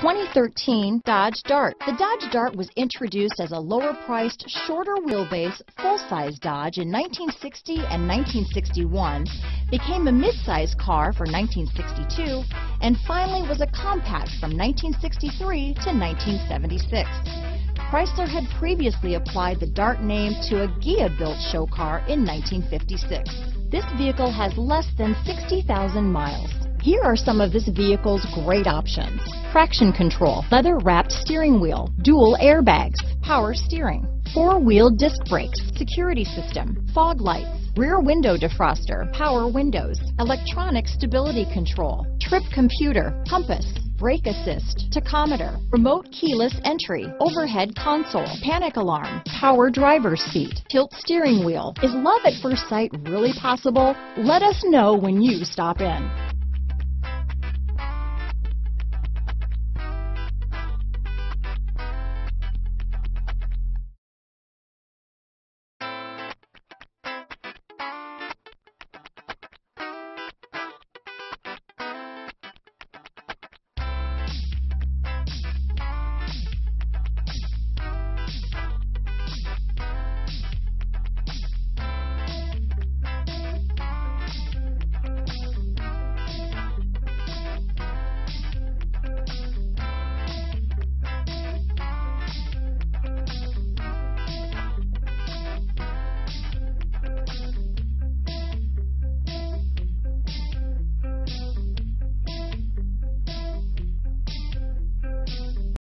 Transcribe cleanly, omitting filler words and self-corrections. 2013 Dodge Dart. The Dodge Dart was introduced as a lower-priced, shorter wheelbase, full-size Dodge in 1960 and 1961, became a mid-size car for 1962, and finally was a compact from 1963 to 1976. Chrysler had previously applied the Dart name to a Ghia-built show car in 1956. This vehicle has less than 60,000 miles. Here are some of this vehicle's great options: traction control, leather-wrapped steering wheel, dual airbags, power steering, four-wheel disc brakes, security system, fog lights, rear window defroster, power windows, electronic stability control, trip computer, compass, brake assist, tachometer, remote keyless entry, overhead console, panic alarm, power driver's seat, tilt steering wheel. Is love at first sight really possible? Let us know when you stop in.